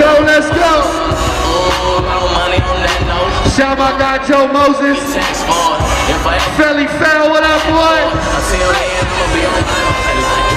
go, let's go. Shout my guy Joe Moses. Philly Fail, what up, boy?